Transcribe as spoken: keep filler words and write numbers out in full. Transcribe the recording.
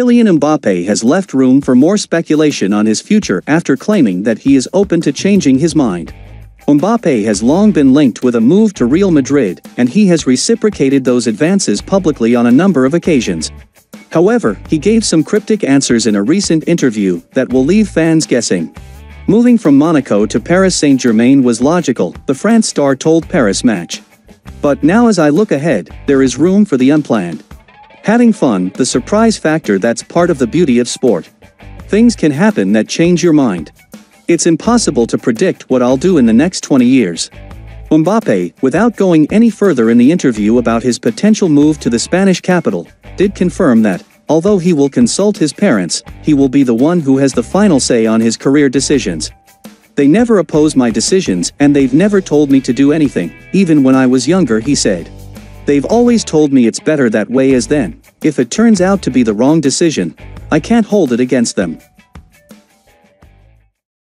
Kylian Mbappe has left room for more speculation on his future after claiming that he is open to changing his mind. Mbappe has long been linked with a move to Real Madrid, and he has reciprocated those advances publicly on a number of occasions. However, he gave some cryptic answers in a recent interview that will leave fans guessing. Moving from Monaco to Paris Saint-Germain was logical, the France star told Paris Match. But now as I look ahead, there is room for the unplanned. Having fun, the surprise factor, that's part of the beauty of sport. Things can happen that change your mind. It's impossible to predict what I'll do in the next twenty years. Mbappe, without going any further in the interview about his potential move to the Spanish capital, did confirm that, although he will consult his parents, he will be the one who has the final say on his career decisions. They never oppose my decisions and they've never told me to do anything, even when I was younger, he said. They've always told me it's better that way as then, if it turns out to be the wrong decision, I can't hold it against them.